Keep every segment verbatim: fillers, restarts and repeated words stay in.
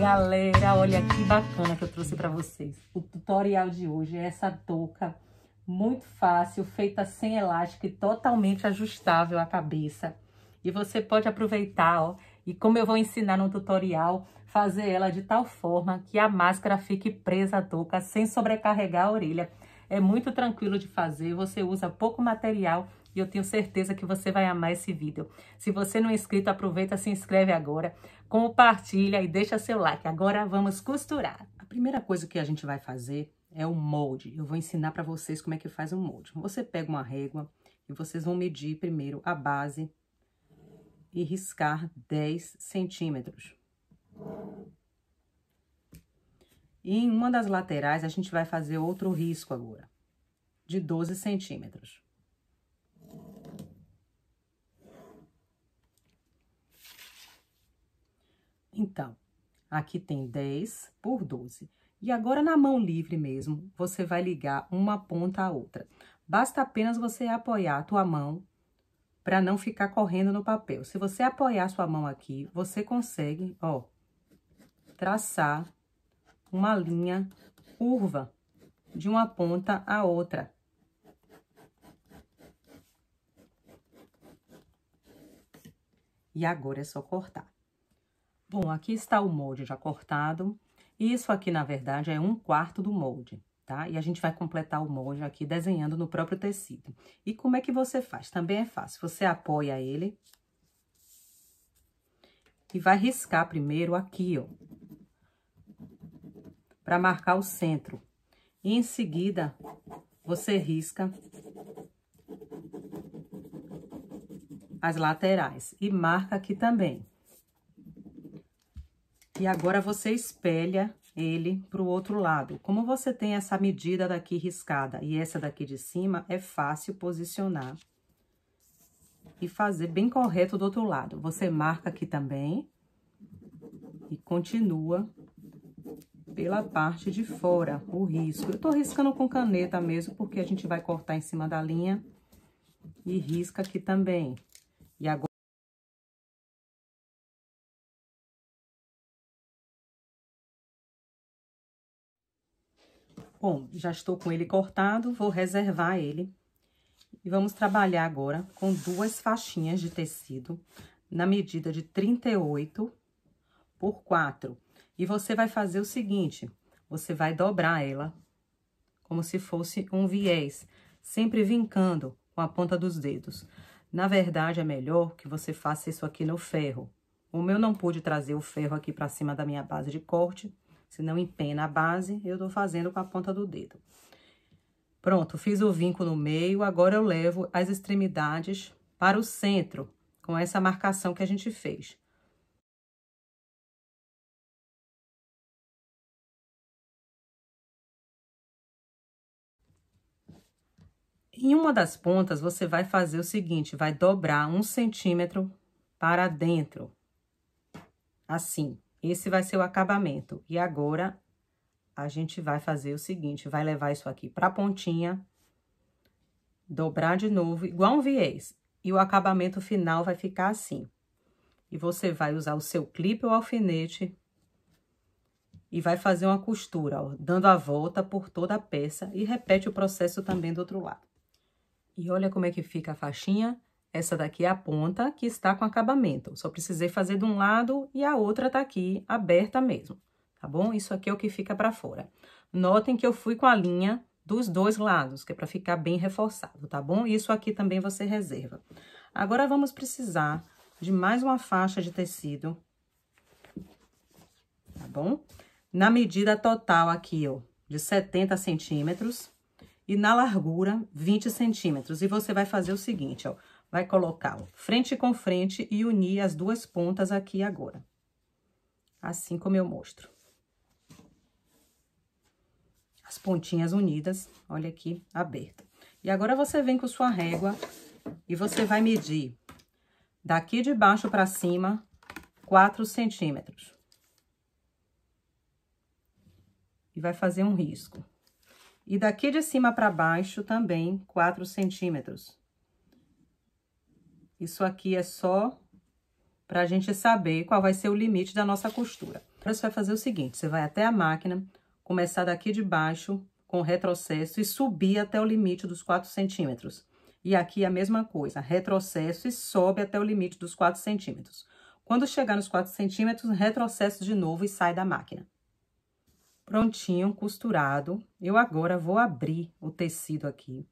Galera, olha que bacana que eu trouxe para vocês. O tutorial de hoje é essa touca muito fácil, feita sem elástico e totalmente ajustável à cabeça. E você pode aproveitar, ó, e como eu vou ensinar no tutorial, fazer ela de tal forma que a máscara fique presa à touca sem sobrecarregar a orelha. É muito tranquilo de fazer, você usa pouco material e eu tenho certeza que você vai amar esse vídeo. Se você não é inscrito, aproveita, se inscreve agora, compartilha e deixa seu like. Agora vamos costurar. A primeira coisa que a gente vai fazer é o molde. Eu vou ensinar para vocês como é que faz o molde. Você pega uma régua e vocês vão medir primeiro a base e riscar dez centímetros. E em uma das laterais, a gente vai fazer outro risco agora, de doze centímetros. Então, aqui tem dez por doze. E agora, na mão livre mesmo, você vai ligar uma ponta à outra. Basta apenas você apoiar a tua mão para não ficar correndo no papel. Se você apoiar a sua mão aqui, você consegue, ó, traçar uma linha curva de uma ponta a outra. E agora é só cortar. Bom, aqui está o molde já cortado. Isso aqui, na verdade, é um quarto do molde, tá? E a gente vai completar o molde aqui desenhando no próprio tecido. E como é que você faz? Também é fácil. Você apoia ele e vai riscar primeiro aqui, ó, para marcar o centro. E em seguida, você risca as laterais e marca aqui também. E agora você espelha ele para o outro lado. Como você tem essa medida daqui riscada e essa daqui de cima, é fácil posicionar e fazer bem correto do outro lado. Você marca aqui também e continua pela parte de fora, o risco. Eu tô riscando com caneta mesmo, porque a gente vai cortar em cima da linha e risca aqui também. E agora... Bom, já estou com ele cortado, vou reservar ele. E vamos trabalhar agora com duas faixinhas de tecido na medida de trinta e oito por quatro. E você vai fazer o seguinte, você vai dobrar ela como se fosse um viés, sempre vincando com a ponta dos dedos. Na verdade, é melhor que você faça isso aqui no ferro. O meu não pude trazer o ferro aqui para cima da minha base de corte, senão empena a base, eu tô fazendo com a ponta do dedo. Pronto, fiz o vinco no meio, agora eu levo as extremidades para o centro, com essa marcação que a gente fez. Em uma das pontas, você vai fazer o seguinte, vai dobrar um centímetro para dentro. Assim, esse vai ser o acabamento. E agora, a gente vai fazer o seguinte, vai levar isso aqui para a pontinha, dobrar de novo, igual um viés. E o acabamento final vai ficar assim. E você vai usar o seu clipe ou alfinete e vai fazer uma costura, ó, dando a volta por toda a peça e repete o processo também do outro lado. E olha como é que fica a faixinha. Essa daqui é a ponta que está com acabamento. Só precisei fazer de um lado e a outra tá aqui aberta mesmo, tá bom? Isso aqui é o que fica para fora. Notem que eu fui com a linha dos dois lados, que é para ficar bem reforçado, tá bom? Isso aqui também você reserva. Agora, vamos precisar de mais uma faixa de tecido, tá bom? Na medida total aqui, ó, de setenta centímetros. E na largura, vinte centímetros. E você vai fazer o seguinte, ó. Vai colocar, ó, frente com frente e unir as duas pontas aqui agora. Assim como eu mostro. As pontinhas unidas, olha aqui, aberta. E agora, você vem com sua régua e você vai medir daqui de baixo para cima, quatro centímetros. E vai fazer um risco. E daqui de cima para baixo, também, quatro centímetros. Isso aqui é só pra gente saber qual vai ser o limite da nossa costura. Agora, você vai fazer o seguinte, você vai até a máquina, começar daqui de baixo, com retrocesso, e subir até o limite dos quatro centímetros. E aqui a mesma coisa, retrocesso e sobe até o limite dos quatro centímetros. Quando chegar nos quatro centímetros, retrocesso de novo e sai da máquina. Prontinho, costurado. Eu agora vou abrir o tecido aqui.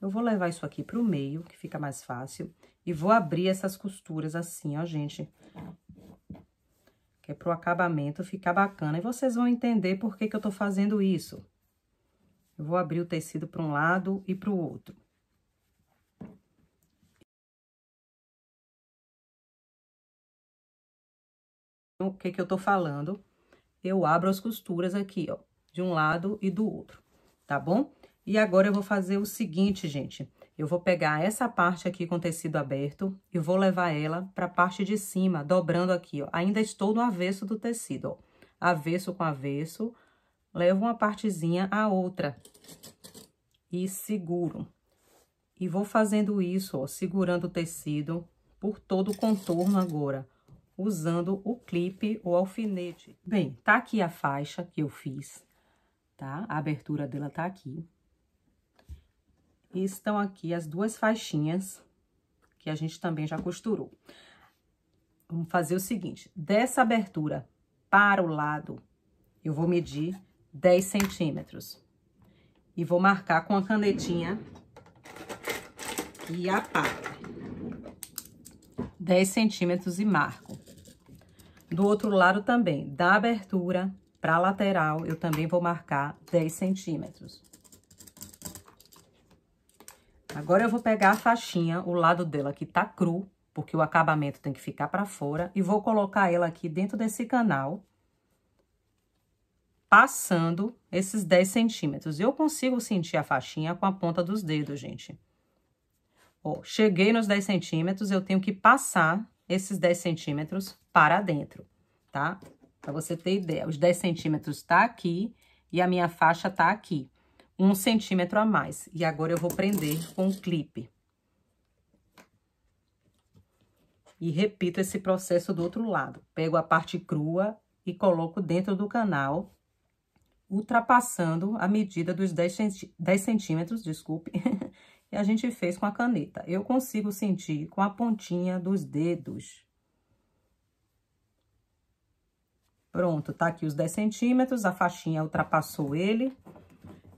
Eu vou levar isso aqui pro meio, que fica mais fácil. E vou abrir essas costuras assim, ó, gente. Que é pro acabamento ficar bacana. E vocês vão entender por que que eu tô fazendo isso. Eu vou abrir o tecido para um lado e pro outro. O que que eu tô falando? Eu abro as costuras aqui, ó, de um lado e do outro, tá bom? E agora eu vou fazer o seguinte, gente. Eu vou pegar essa parte aqui com tecido aberto e vou levar ela pra parte de cima, dobrando aqui, ó. Ainda estou no avesso do tecido, ó. Avesso com avesso, levo uma partezinha à outra e seguro. E vou fazendo isso, ó, segurando o tecido por todo o contorno agora, usando o clipe ou alfinete. Bem, tá aqui a faixa que eu fiz, tá? A abertura dela tá aqui. E estão aqui as duas faixinhas que a gente também já costurou. Vamos fazer o seguinte, dessa abertura para o lado, eu vou medir dez centímetros. E vou marcar com a canetinha e a pá. dez centímetros e marco. Do outro lado também, da abertura para a lateral, eu também vou marcar dez centímetros. Agora eu vou pegar a faixinha, o lado dela que tá cru, porque o acabamento tem que ficar pra fora, e vou colocar ela aqui dentro desse canal, passando esses dez centímetros. Eu consigo sentir a faixinha com a ponta dos dedos, gente. Ó, cheguei nos dez centímetros, eu tenho que passar esses dez centímetros para dentro, tá? Pra você ter ideia, os dez centímetros tá aqui e a minha faixa tá aqui. Um centímetro a mais. E agora eu vou prender com o clipe. E repito esse processo do outro lado. Pego a parte crua e coloco dentro do canal, ultrapassando a medida dos dez centímetros, desculpe, que a gente fez com a caneta. Eu consigo sentir com a pontinha dos dedos. Pronto, tá aqui os dez centímetros, a faixinha ultrapassou ele.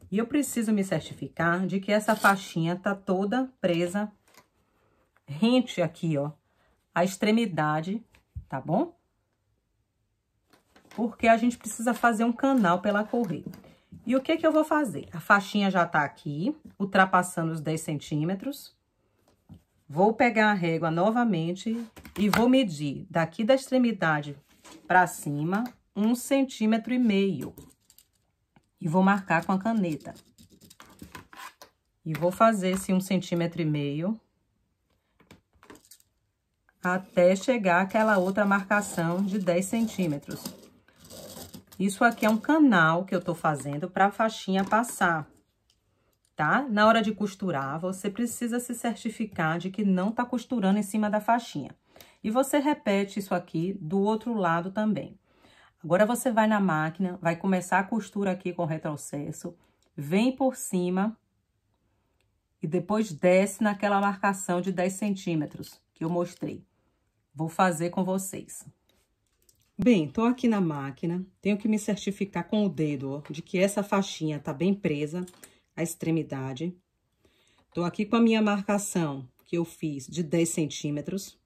E eu preciso me certificar de que essa faixinha tá toda presa, rente aqui, ó, a extremidade, tá bom? Porque a gente precisa fazer um canal pra ela correr. E o que que eu vou fazer? A faixinha já tá aqui, ultrapassando os dez centímetros. Vou pegar a régua novamente e vou medir daqui da extremidade pra cima, um centímetro e meio. E vou marcar com a caneta. E vou fazer esse um centímetro e meio até chegar àquela outra marcação de dez centímetros. Isso aqui é um canal que eu tô fazendo pra faixinha passar, tá? Na hora de costurar, você precisa se certificar de que não tá costurando em cima da faixinha. E você repete isso aqui do outro lado também. Agora, você vai na máquina, vai começar a costura aqui com retrocesso, vem por cima e depois desce naquela marcação de dez centímetros que eu mostrei. Vou fazer com vocês. Bem, tô aqui na máquina, tenho que me certificar com o dedo, ó, de que essa faixinha tá bem presa à extremidade. Tô aqui com a minha marcação que eu fiz de dez centímetros.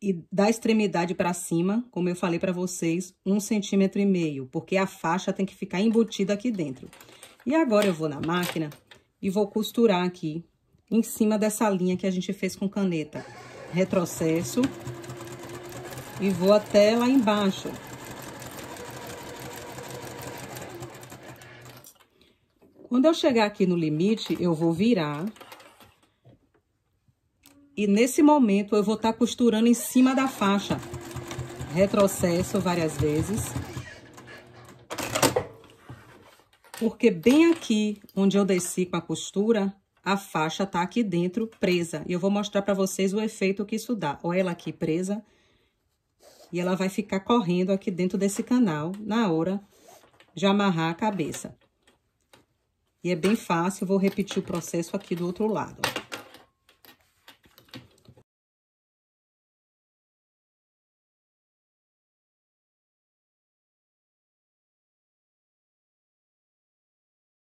E da extremidade para cima, como eu falei para vocês, um centímetro e meio, porque a faixa tem que ficar embutida aqui dentro. E agora eu vou na máquina e vou costurar aqui, em cima dessa linha que a gente fez com caneta. Retrocesso e vou até lá embaixo. Quando eu chegar aqui no limite, eu vou virar. E nesse momento, eu vou estar costurando em cima da faixa. Retrocesso várias vezes. Porque bem aqui, onde eu desci com a costura, a faixa tá aqui dentro, presa. E eu vou mostrar pra vocês o efeito que isso dá. Olha ela aqui presa. E ela vai ficar correndo aqui dentro desse canal na hora de amarrar a cabeça. E é bem fácil, vou repetir o processo aqui do outro lado.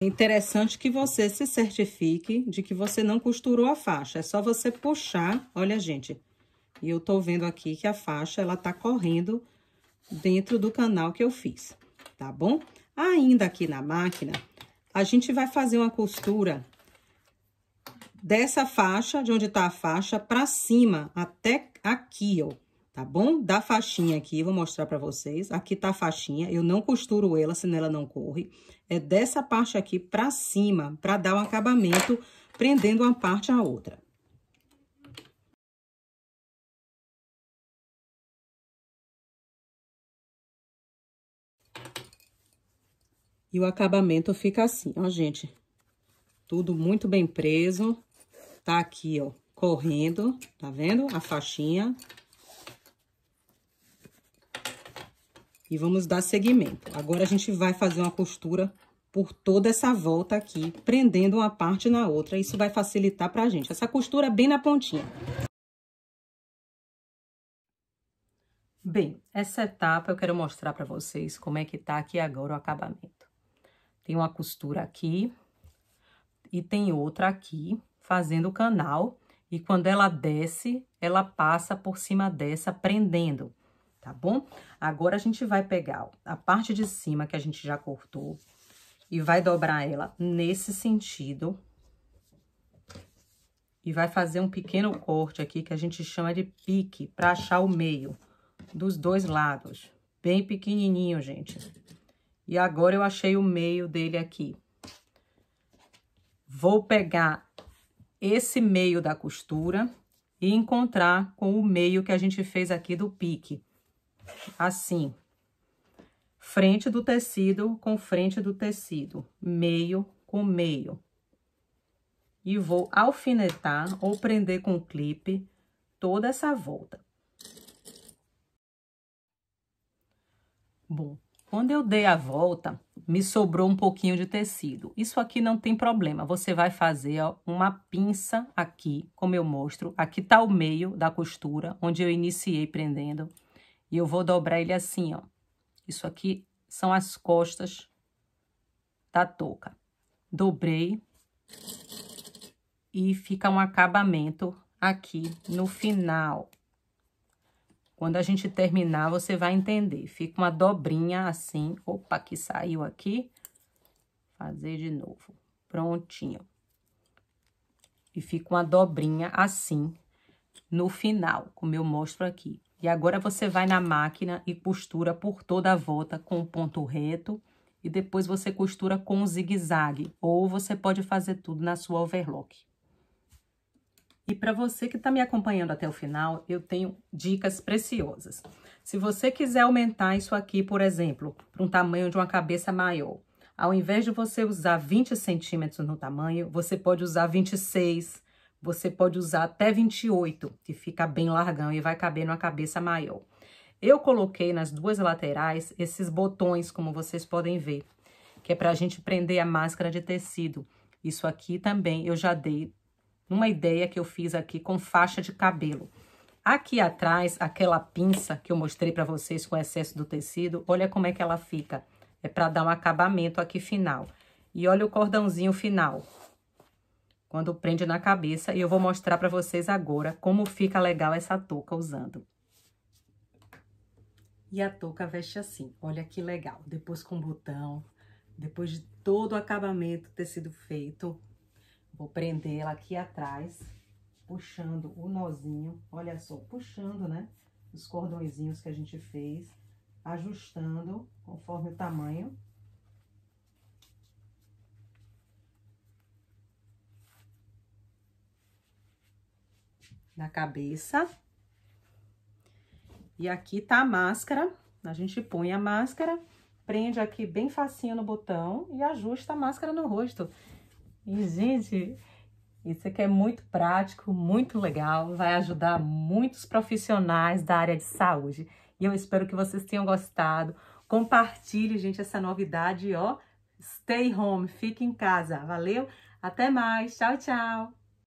É interessante que você se certifique de que você não costurou a faixa, é só você puxar, olha, gente. E eu tô vendo aqui que a faixa, ela tá correndo dentro do canal que eu fiz, tá bom? Ainda aqui na máquina, a gente vai fazer uma costura dessa faixa, de onde tá a faixa, pra cima, até aqui, ó, tá bom? Da faixinha aqui, vou mostrar pra vocês. Aqui tá a faixinha, eu não costuro ela, senão ela não corre. É dessa parte aqui pra cima, pra dar um acabamento, prendendo uma parte à outra. E o acabamento fica assim, ó, gente. Tudo muito bem preso. Tá aqui, ó, correndo, tá vendo? A faixinha. E vamos dar seguimento. Agora, a gente vai fazer uma costura por toda essa volta aqui, prendendo uma parte na outra. Isso vai facilitar pra gente. Essa costura é bem na pontinha. Bem, essa etapa eu quero mostrar pra vocês como é que tá aqui agora o acabamento. Tem uma costura aqui e tem outra aqui, fazendo o canal. E quando ela desce, ela passa por cima dessa, prendendo, tá bom? Agora, a gente vai pegar a parte de cima que a gente já cortou e vai dobrar ela nesse sentido. E vai fazer um pequeno corte aqui, que a gente chama de pique, pra achar o meio dos dois lados. Bem pequenininho, gente. E agora, eu achei o meio dele aqui. Vou pegar esse meio da costura e encontrar com o meio que a gente fez aqui do pique. Assim. Frente do tecido com frente do tecido. Meio com meio. E vou alfinetar ou prender com clipe toda essa volta. Bom. Quando eu dei a volta, me sobrou um pouquinho de tecido. Isso aqui não tem problema, você vai fazer, ó, uma pinça aqui, como eu mostro. Aqui tá o meio da costura, onde eu iniciei prendendo. E eu vou dobrar ele assim, ó. Isso aqui são as costas da touca. Dobrei. E fica um acabamento aqui no final. Quando a gente terminar, você vai entender. Fica uma dobrinha assim. Opa, que saiu aqui. Fazer de novo. Prontinho. E fica uma dobrinha assim no final, como eu mostro aqui. E agora, você vai na máquina e costura por toda a volta com o ponto reto. E depois, você costura com o zigue-zague. Ou você pode fazer tudo na sua overlock. E para você que está me acompanhando até o final, eu tenho dicas preciosas. Se você quiser aumentar isso aqui, por exemplo, para um tamanho de uma cabeça maior, ao invés de você usar vinte centímetros no tamanho, você pode usar vinte e seis, você pode usar até vinte e oito, que fica bem largão e vai caber numa cabeça maior. Eu coloquei nas duas laterais esses botões, como vocês podem ver, que é para a gente prender a máscara de tecido. Isso aqui também eu já dei numa ideia que eu fiz aqui com faixa de cabelo. Aqui atrás, aquela pinça que eu mostrei pra vocês com excesso do tecido, olha como é que ela fica. É pra dar um acabamento aqui final. E olha o cordãozinho final. Quando prende na cabeça, e eu vou mostrar pra vocês agora como fica legal essa touca usando. E a touca veste assim, olha que legal. Depois com botão, depois de todo o acabamento ter sido feito... Vou prender ela aqui atrás, puxando o nozinho, olha só, puxando, né, os cordõezinhos que a gente fez, ajustando conforme o tamanho. Na cabeça. E aqui tá a máscara, a gente põe a máscara, prende aqui bem facinho no botão e ajusta a máscara no rosto. E, gente, isso aqui é muito prático, muito legal, vai ajudar muitos profissionais da área de saúde. E E eu espero que vocês tenham gostado. Compartilhe, gente, essa novidade, ó. Stay home, fique em casa. Valeu? Até mais. Tchau, tchau.